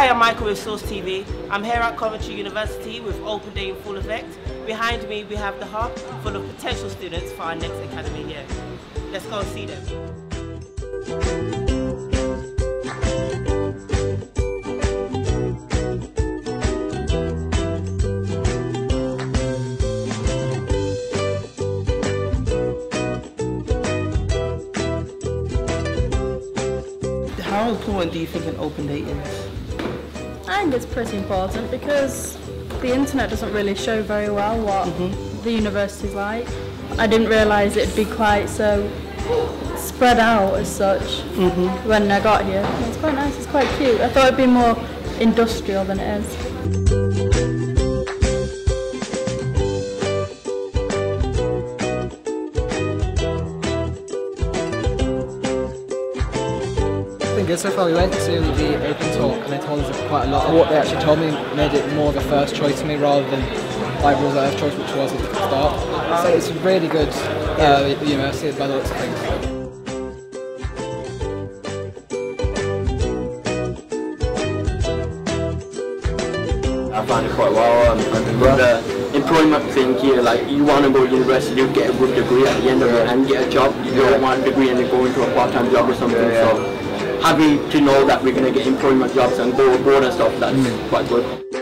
I am Michael with Source TV. I'm here at Coventry University with Open Day in full effect. Behind me we have the hub full of potential students for our next academy year. Let's go and see them. How important do you think an open day is? I think it's pretty important because the internet doesn't really show very well what the university's like. I didn't realise it'd be quite so spread out as such when I got here. It's quite nice, it's quite cute. I thought it'd be more industrial than it is. So far we went to the open talk and they told us quite a lot of what they actually told me, made it more of a first choice for me rather than like reserve choice, which was at the start. So it's really good university by the looks of things. I found it quite well, with the employment thing here, like you want to go to university, you get a good degree at the end of it and get a job. You don't want a degree and then go into a part-time job or something. So happy to know that we're going to get employment jobs and go abroad and stuff, that's quite good.